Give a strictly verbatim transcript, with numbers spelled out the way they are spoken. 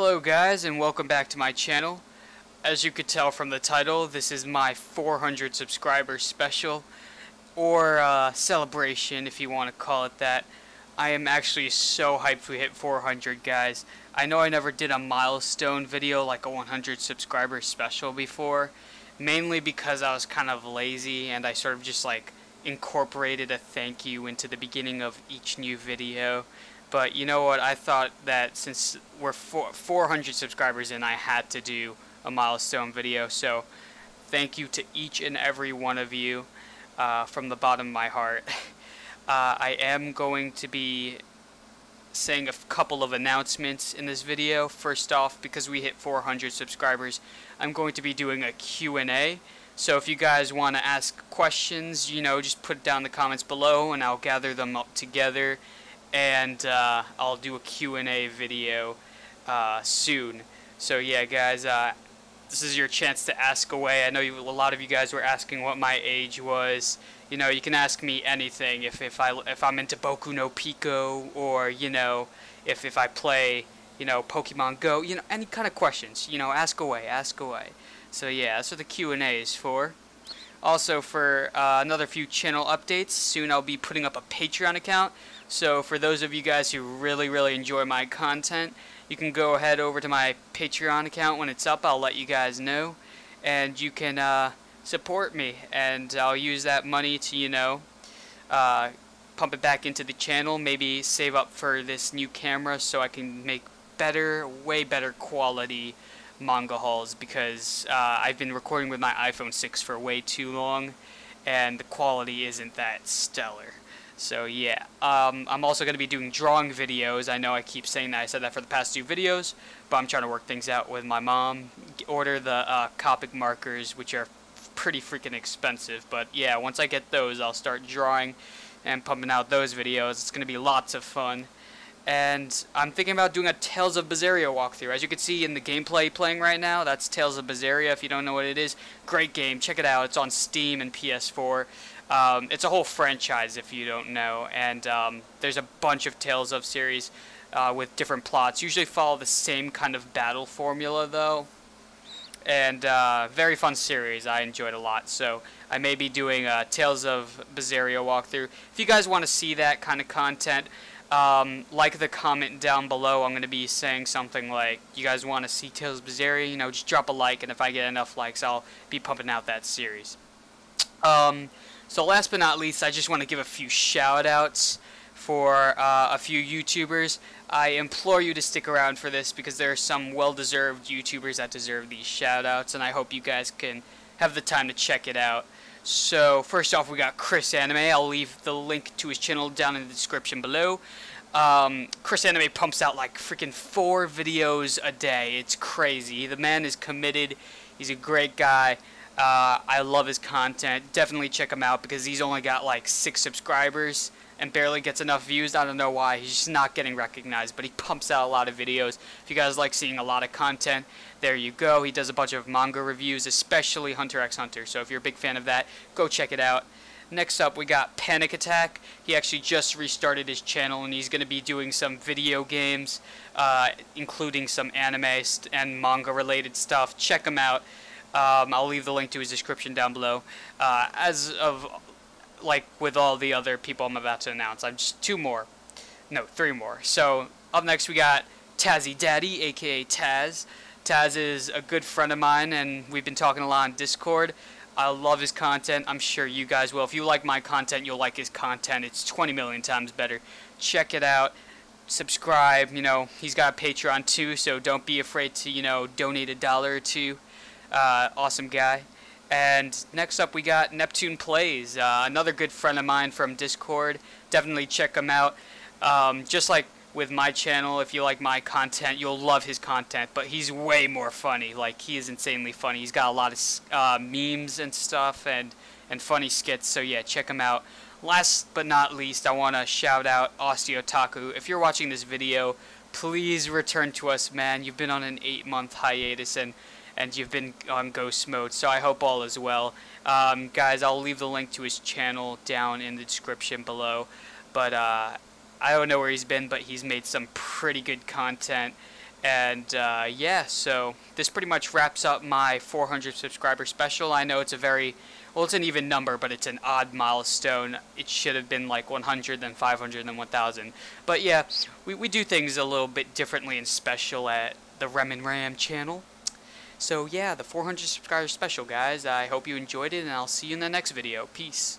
Hello guys, and welcome back to my channel. As you could tell from the title, this is my four hundred subscriber special, or uh, celebration if you want to call it that. I am actually so hyped we hit four hundred, guys. I know I never did a milestone video like a one hundred subscriber special before, mainly because I was kind of lazy and I sort of just like incorporated a thank you into the beginning of each new video. But you know what, I thought that since we're four hundred subscribers in, I had to do a milestone video. So thank you to each and every one of you uh, from the bottom of my heart. Uh, I am going to be saying a couple of announcements in this video. First off, because we hit four hundred subscribers, I'm going to be doing a Q and A. So if you guys want to ask questions, you know, just put it down in the comments below and I'll gather them up together. And uh, I'll do a Q and A video uh, soon. So yeah, guys, uh, this is your chance to ask away. I know you, a lot of you guys were asking what my age was. You know, you can ask me anything. If if I if I'm into Boku no Pico, or you know, if if I play, you know, Pokemon Go, you know, any kind of questions. You know, ask away, ask away. So yeah, that's what the Q and A is for. Also, for uh, another few channel updates, soon I'll be putting up a Patreon account. So for those of you guys who really, really enjoy my content, you can go ahead over to my Patreon account. When it's up, I'll let you guys know. And you can uh, support me. And I'll use that money to, you know, uh, pump it back into the channel. Maybe save up for this new camera so I can make better, way better quality manga hauls. Because uh, I've been recording with my iPhone six for way too long. And the quality isn't that stellar. So yeah, um, I'm also going to be doing drawing videos. I know I keep saying that. I said that for the past two videos, but I'm trying to work things out with my mom. Order the uh, Copic markers, which are pretty freaking expensive. But yeah, once I get those, I'll start drawing and pumping out those videos. It's going to be lots of fun. And I'm thinking about doing a Tales of Berseria walkthrough. As you can see in the gameplay playing right now, that's Tales of Berseria. If you don't know what it is, great game. Check it out. It's on Steam and P S four. Um, it's a whole franchise if you don't know, and um, there's a bunch of Tales of series uh, with different plots. Usually follow the same kind of battle formula though, and uh, very fun series. I enjoyed a lot, so I may be doing a Tales of Berseria walkthrough. If you guys want to see that kind of content, um, like the comment down below. I'm going to be saying something like, you guys want to see Tales of Berseria, you know, just drop a like, and if I get enough likes, I'll be pumping out that series. Um... So last but not least, I just want to give a few shout-outs for uh, a few YouTubers. I implore you to stick around for this because there are some well-deserved YouTubers that deserve these shout-outs, and I hope you guys can have the time to check it out. So first off, we got Chris Anime. I'll leave the link to his channel down in the description below. Um, Chris Anime pumps out like freaking four videos a day. It's crazy. The man is committed. He's a great guy. Uh, I love his content. Definitely check him out because he's only got like six subscribers and barely gets enough views. I don't know why. He's just not getting recognized, but he pumps out a lot of videos. If you guys like seeing a lot of content, there you go. He does a bunch of manga reviews, especially Hunter x Hunter. So if you're a big fan of that, go check it out. Next up, we got Panic Attack. He actually just restarted his channel, and he's going to be doing some video games, uh, including some anime and manga-related stuff. Check him out. Um, I'll leave the link to his description down below. Uh, as of, like, with all the other people I'm about to announce, I'm just two more. No, three more. So, up next we got Tazzy Daddy, a k a. Taz. Taz is a good friend of mine, and we've been talking a lot on Discord. I love his content. I'm sure you guys will. If you like my content, you'll like his content. It's twenty million times better. Check it out. Subscribe. You know, he's got a Patreon, too, so don't be afraid to, you know, donate a dollar or two. Uh, awesome guy. And next up we got Neptune Plays, uh, another good friend of mine from Discord. Definitely check him out. Um, just like with my channel, if you like my content, you'll love his content, but he's way more funny. Like, he is insanely funny. He's got a lot of uh, memes and stuff and, and funny skits, so yeah, check him out. Last but not least, I want to shout out AussieOtaku. If you're watching this video, please return to us, man. You've been on an eight-month hiatus, and and you've been on ghost mode, so I hope all is well. Um, guys, I'll leave the link to his channel down in the description below, but uh, I don't know where he's been, but he's made some pretty good content, And uh, yeah, so this pretty much wraps up my four hundred subscriber special. I know it's a very, well, it's an even number, but it's an odd milestone. It should have been like one hundred, then five hundred, then one thousand. But yeah, we, we do things a little bit differently and special at the Rem and Ram channel. So yeah, the four hundred subscriber special, guys. I hope you enjoyed it, and I'll see you in the next video. Peace.